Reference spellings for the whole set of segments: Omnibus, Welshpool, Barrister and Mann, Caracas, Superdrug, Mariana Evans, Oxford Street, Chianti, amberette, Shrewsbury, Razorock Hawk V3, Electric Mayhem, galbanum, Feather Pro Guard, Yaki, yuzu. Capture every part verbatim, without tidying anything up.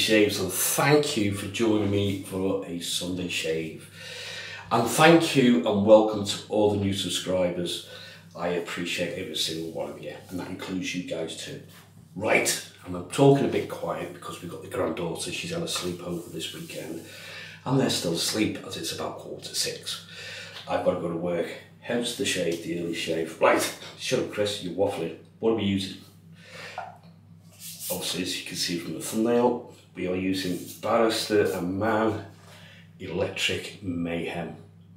Shaves, and thank you for joining me for a Sunday shave. And thank you and welcome to all the new subscribers. I appreciate every single one of you, and that includes you guys too. Right, and I'm talking a bit quiet because we've got the granddaughter, she's had a sleepover this weekend, and they're still asleep as it's about quarter six. I've got to go to work, hence the shave, the early shave. Right, shut up Chris, you're waffling. What are we using? Obviously, as you can see from the thumbnail, we are using Barrister and Mann Electric Mayhem.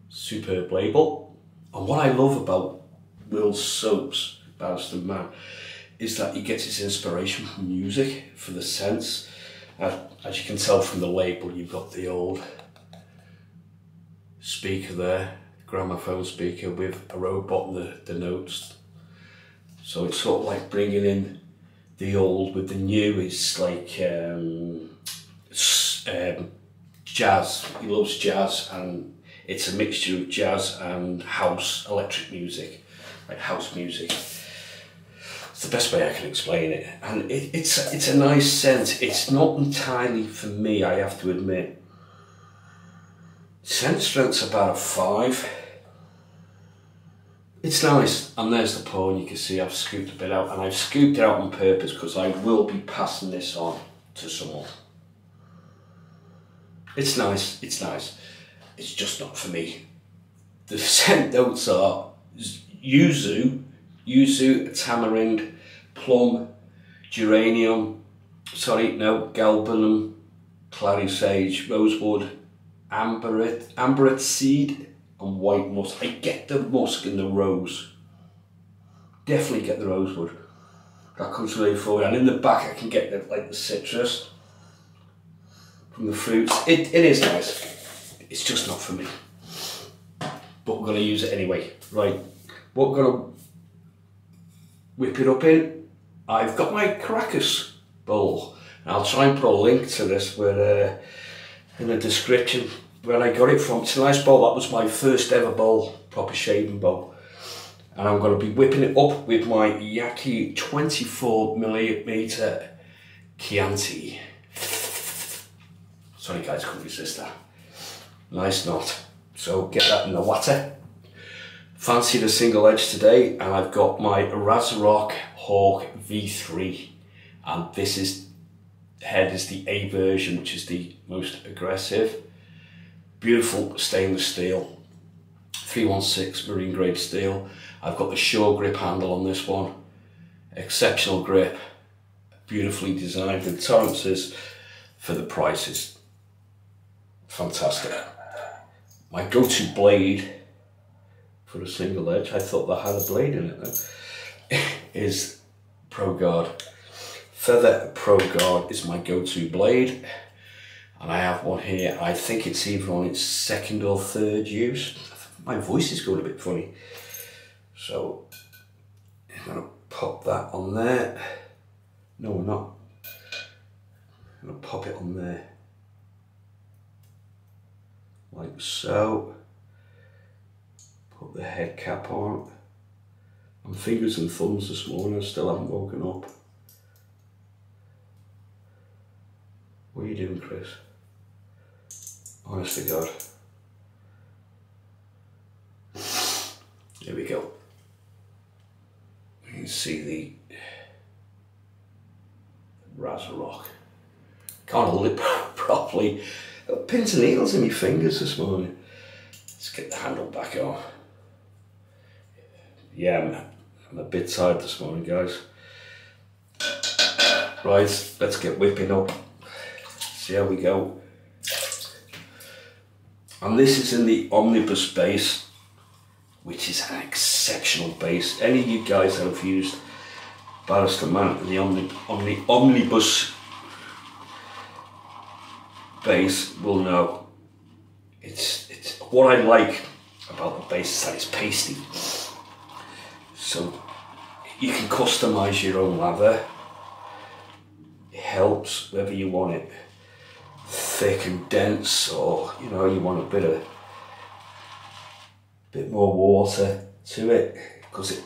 Superb label. And what I love about Will's soaps, Barrister and Mann, is that he gets his inspiration from music, for the scents. Uh, as you can tell from the label, you've got the old speaker there, gramophone speaker with a robot and the, the notes. So it's sort of like bringing in the old with the new. It's like um, um, jazz. He loves jazz, and it's a mixture of jazz and house electric music, like house music. It's the best way I can explain it, and it, it's it's a nice scent. It's not entirely for me, I have to admit. Scent strength's about a five. It's nice, and there's the paw, and you can see I've scooped a bit out, and I've scooped it out on purpose because I will be passing this on to someone. It's nice, it's nice. It's just not for me. The scent notes are yuzu, yuzu, tamarind, plum, geranium, sorry, no, galbanum, clary sage, rosewood, amberette, amberette seed, and white musk. I get the musk and the rose. Definitely get the rosewood. That comes really forward. And in the back I can get the, like the citrus from the fruits. It, it is nice. It's just not for me. But we're going to use it anyway. Right. What we're going to whip it up in. I've got my Caracas bowl. And I'll try and put a link to this where, uh, in the description. Where I got it from. It's a nice bowl. That was my first ever bowl, proper shaving bowl. And I'm going to be whipping it up with my Yaki twenty-four millimeter Chianti. Sorry guys, couldn't resist that. Nice knot. So get that in the water. Fancied a single edge today, and I've got my Razorock Hawk V three. And this is, head is the A version, which is the most aggressive. Beautiful stainless steel, three one six marine grade steel. I've got the Sure grip handle on this one. Exceptional grip, beautifully designed with tolerances for the prices. Fantastic. My go-to blade for a single edge, I thought that had a blade in it though, is Pro Guard. Feather Pro Guard is my go-to blade. And I have one here, I think it's even on its second or third use. My voice is going a bit funny. So, I'm gonna pop that on there. No, we're not. I'm gonna pop it on there. Like so. Put the head cap on. My fingers and thumbs this morning, I still haven't woken up. What are you doing, Chris? Honest to God. There we go. You can see the Razorock. Can't hold it properly. I've got pins and needles in my fingers this morning. Let's get the handle back on. Yeah, I'm, I'm a bit tired this morning, guys. Right, let's get whipping up. So here we go. And this is in the Omnibus base, which is an exceptional base. Any of you guys that have used Barrister and Mann in the Omni, Omni, Omnibus base will know. It's, it's what I like about the base is that it's pasty. So you can customise your own lather. It helps whether you want it thick and dense, or you know you want a bit of bit more water to it, because it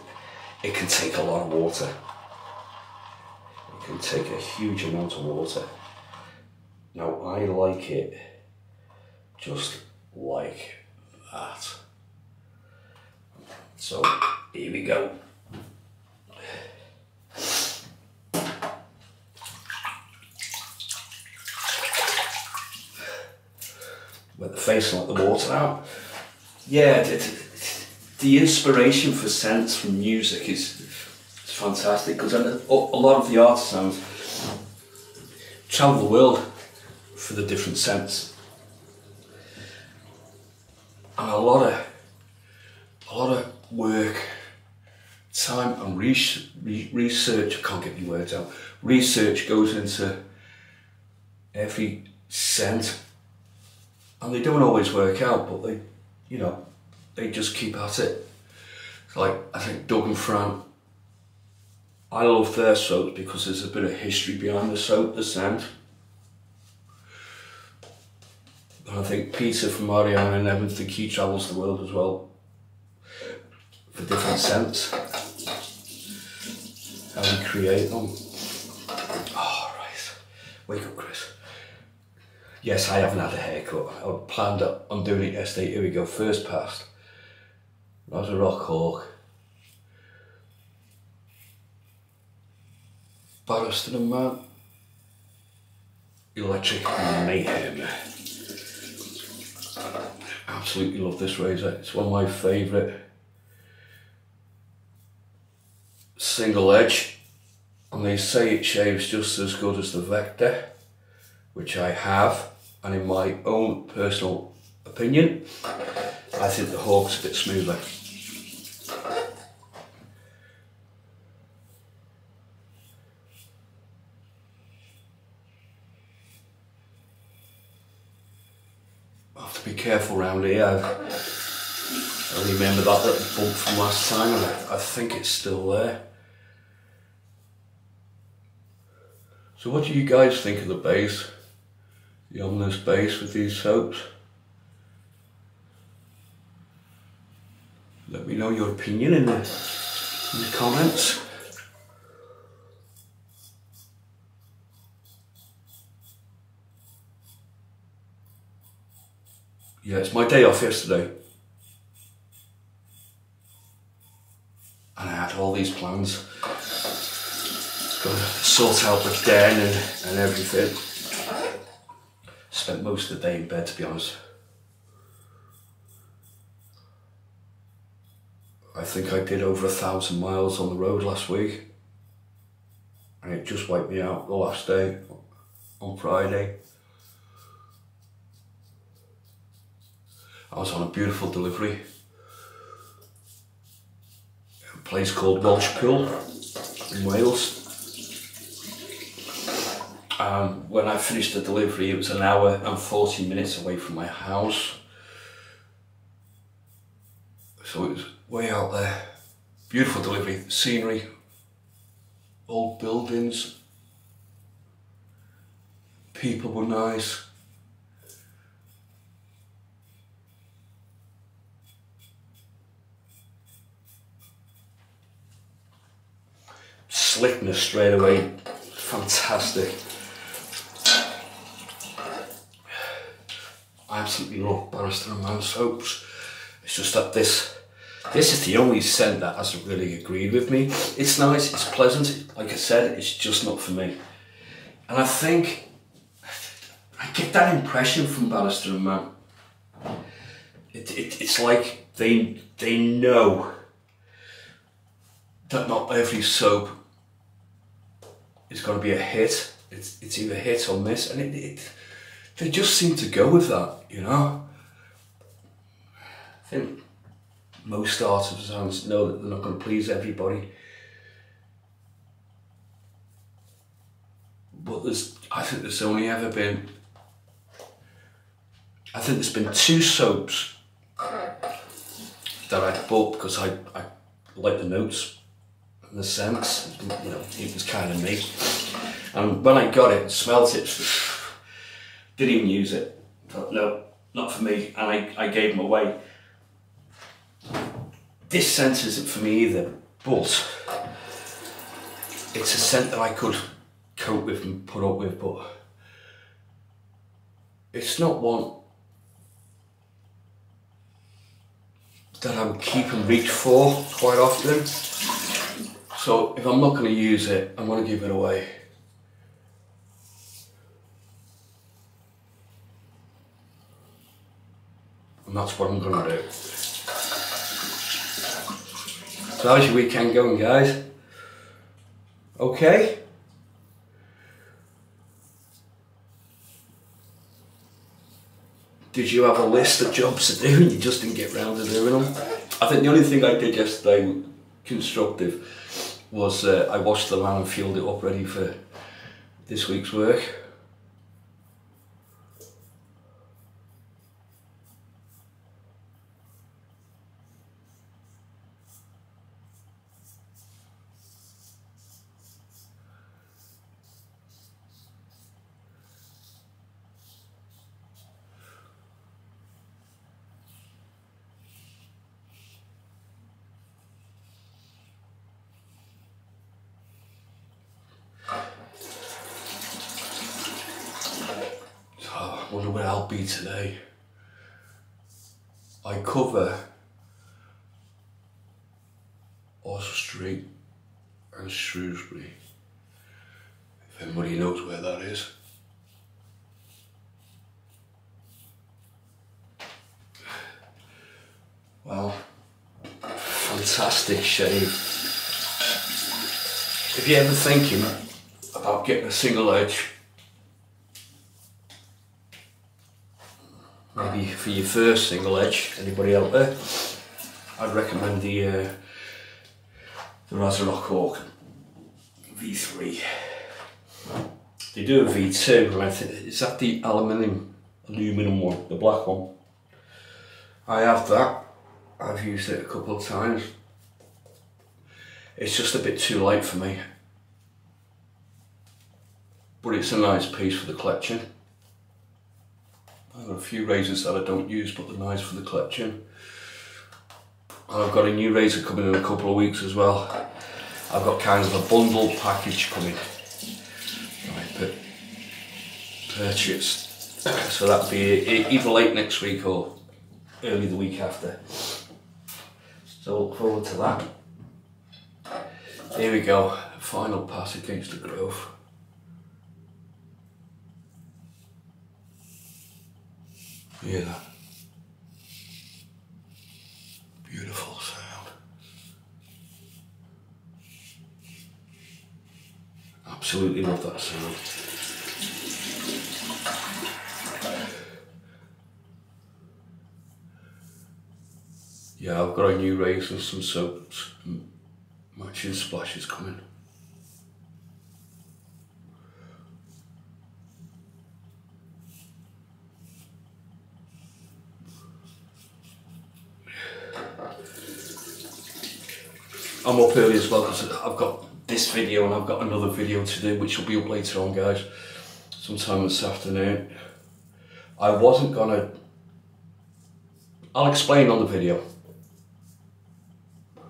it can take a lot of water. It can take a huge amount of water. Now I like it just like that. So here we go. With the face like the water now. Yeah, the, the inspiration for scents from music is it's fantastic, because a lot of the artisans travel the world for the different scents, and a lot of a lot of work, time, and research. research I can't get my words out. Research goes into every scent. And they don't always work out, but they, you know, they just keep at it. Like, I think Doug and Fran, I love their soaps because there's a bit of history behind the soap, the scent. And I think Peter from Mariana Evans, I think he travels the world as well for different scents. And we create them. All right. Wake up, Chris. Yes, I haven't had a haircut. I planned on doing it yesterday. Here we go. First pass. Razorock Hawk. Barrister and Mann. Electric Mayhem. Absolutely love this razor. It's one of my favourite. Single edge. And they say it shaves just as good as the Vector, which I have. And in my own personal opinion, I think the Hawk's a bit smoother. I have to be careful around here. I remember that little bump from last time, and I, I think it's still there. So what do you guys think of the base? The Omnibus base with these soaps? Let me know your opinion in the, in the comments. Yeah, it's my day off yesterday. And I had all these plans. Got to sort out the den and, and everything. Spent most of the day in bed, to be honest. I think I did over a thousand miles on the road last week, and it just wiped me out the last day on Friday. I was on a beautiful delivery at a place called Welshpool in Wales. Um, when I finished the delivery, it was an hour and forty minutes away from my house. So it was way out there. Beautiful delivery, scenery, old buildings. People were nice. Slickness straight away, fantastic. I absolutely love Barrister and Mann soaps. It's just that this this is the only scent that hasn't really agreed with me. It's nice, it's pleasant, like I said, it's just not for me. And I think I get that impression from Barrister and Mann. It, it, it's like they they know that not every soap is going to be a hit. It's, it's either hit or miss, and it, it they just seem to go with that, you know? I think most artisans know that they're not going to please everybody. But there's, I think there's only ever been, I think there's been two soaps that I bought because I, I like the notes and the scents, you know, it was kind of me. And when I got it and smelt it, didn't even use it. No, not for me. And I, I gave them away. This scent isn't for me either, but it's a scent that I could cope with and put up with, but It's not one that I'm keeping reach for quite often. So if I'm not going to use it, I'm going to give it away. And that's what I'm going to do. So how's your weekend going, guys? Okay? Did you have a list of jobs to do and you just didn't get round to doing them? I think the only thing I did yesterday constructive was uh, I washed the land and fueled it up ready for this week's work. Today I cover Oxford Street and Shrewsbury, if anybody knows where that is. Well, fantastic shave. If you're ever thinking about getting a single edge, maybe for your first single edge, anybody out there, I'd recommend the uh, the Razorock Hawk V three. They do a V two, and I think is that the aluminium aluminium one, the black one. I have that. I've used it a couple of times. It's just a bit too light for me, but it's a nice piece for the collection. I've got a few razors that I don't use, but they're nice for the collection. And I've got a new razor coming in a couple of weeks as well. I've got kind of a bundle package coming that I purchased. So that'll be either late next week or early the week after. So look forward to that. Here we go, final pass against the growth. Hear that? Beautiful sound. Absolutely love that sound. Yeah, I've got a new razor and some soaps and matching splashes coming. I'm up early as well because I've got this video and I've got another video to do which will be up later on, guys, sometime this afternoon. I wasn't gonna... I'll explain on the video. I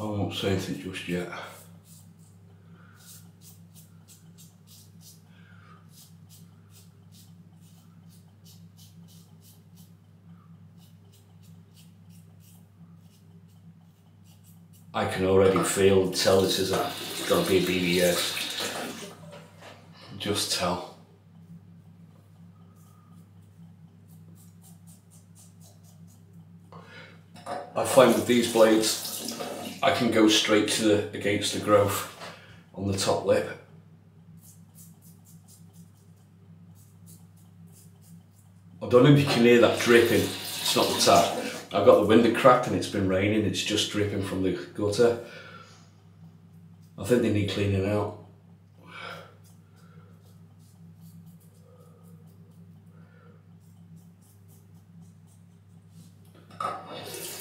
won't say anything just yet. I can already feel and tell this is a, it's gonna be a B B S. Just tell. I find with these blades, I can go straight to the, against the growth on the top lip. I don't know if you can hear that dripping, it's not the tap. I've got the window cracked and it's been raining, it's just dripping from the gutter. I think they need cleaning out.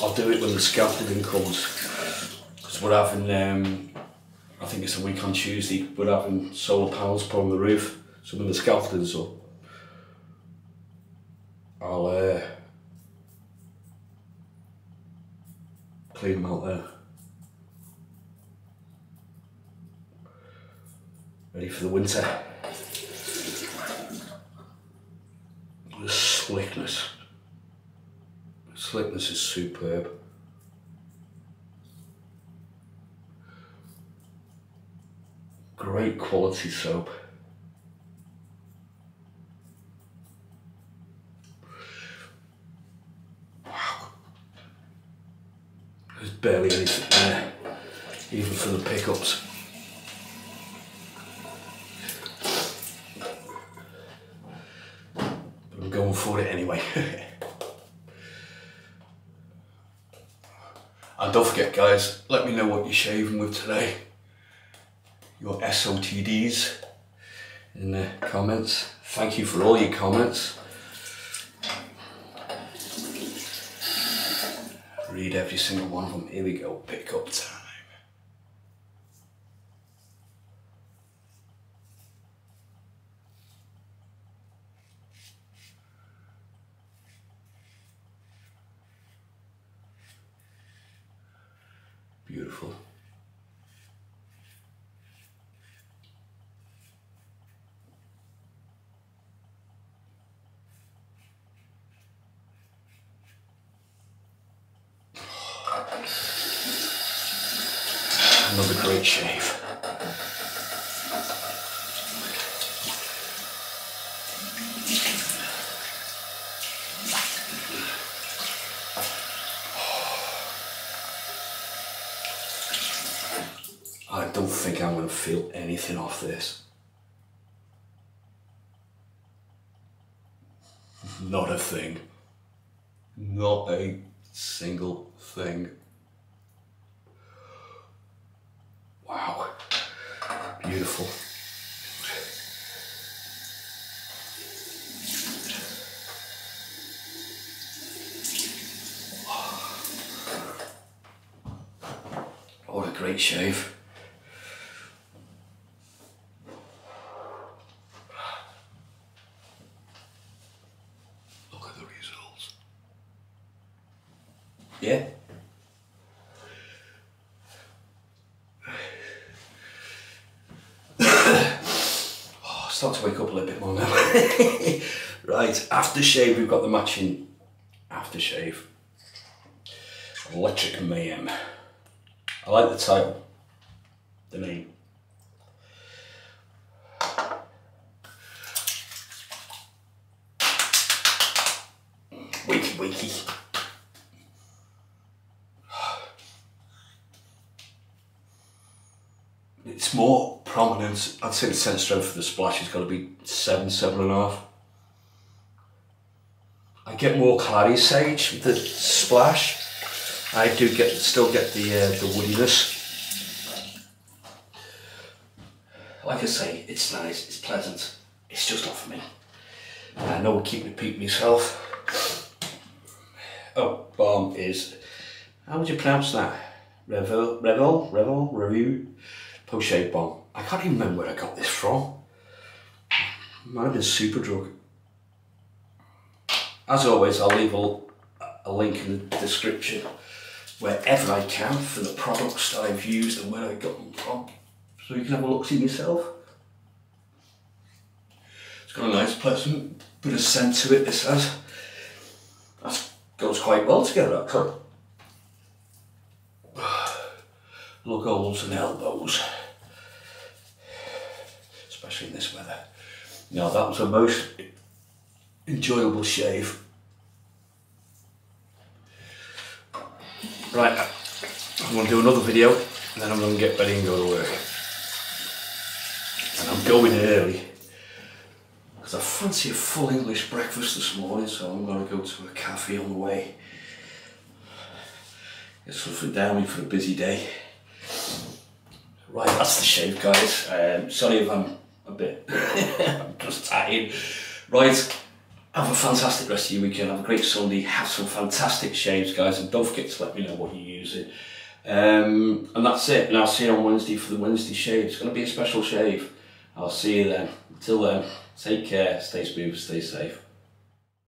I'll do it when the scaffolding comes, because we're having, um, I think it's a week on Tuesday, we're having solar panels put on the roof, so when the scaffolding's up, I'll uh, clean them out there. Ready for the winter. the slickness. The slickness is superb. Great quality soap. Wow. There's barely anything there, even for the pickups. I'm going for it anyway. And don't forget, guys, let me know what you're shaving with today. Your S O T Ds in the comments. Thank you for all your comments. Read every single one of them. Here we go, pick up time. Beautiful. Another great shave. I don't think I'm going to feel anything off this. Not a thing. Not a single thing. Wow, beautiful. What a great shave. Look at the results. Yeah. Start to wake up a little bit more now. Right, aftershave, we've got the matching aftershave. Electric Mayhem. I like the title, the name. Wakey, wakey. It's more prominent. I'd say the scent strength for the splash has got to be seven, seven and a half. I get more clary sage with the splash. I do get, still get the uh, the woodiness. Like I say, it's nice, it's pleasant. It's just not for me. I know I keep repeating myself. Oh, bomb is. How would you pronounce that? Revel, revel, revel, review. Post-shave bomb. I can't even remember where I got this from. Might have been Superdrug. As always, I'll leave a, a link in the description wherever I can for the products that I've used and where I got them from, so you can have a look see yourself. It's got a nice, pleasant bit of scent to it. This has. That goes quite well together, actually. Lug holes and elbows, especially in this weather. Now that was the most enjoyable shave. Right, I'm going to do another video and then I'm going to get ready and go to work. And I'm going early because I fancy a full English breakfast this morning, so I'm going to go to a cafe on the way. Get something down me for a busy day. Right, that's the shave, guys. Um, sorry if I'm a bit, I'm just tired. Right, have a fantastic rest of your weekend. Have a great Sunday. Have some fantastic shaves, guys. And don't forget to let me know what you're using. Um, and that's it. And I'll see you on Wednesday for the Wednesday shave. It's going to be a special shave. I'll see you then. Until then, take care, stay smooth, stay safe.